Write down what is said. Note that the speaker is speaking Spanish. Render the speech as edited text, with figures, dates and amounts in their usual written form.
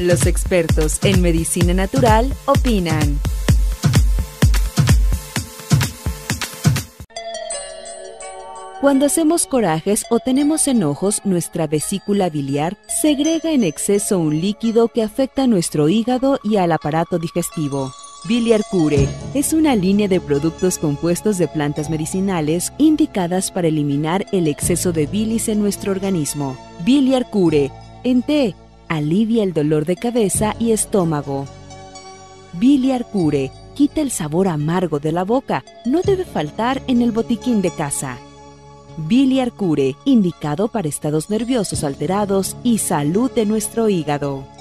Los expertos en medicina natural opinan. Cuando hacemos corajes o tenemos enojos, nuestra vesícula biliar segrega en exceso un líquido que afecta a nuestro hígado y al aparato digestivo. Biliarcure es una línea de productos compuestos de plantas medicinales indicadas para eliminar el exceso de bilis en nuestro organismo. Biliarcure, en té, alivia el dolor de cabeza y estómago. Biliarcure quita el sabor amargo de la boca, no debe faltar en el botiquín de casa. Biliarcure, indicado para estados nerviosos alterados y salud de nuestro hígado.